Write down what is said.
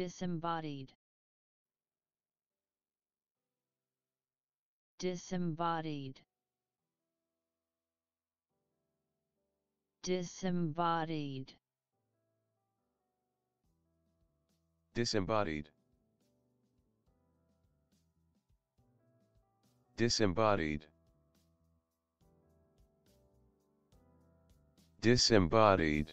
Disembodied. Disembodied. Disembodied. Disembodied. Disembodied. Disembodied.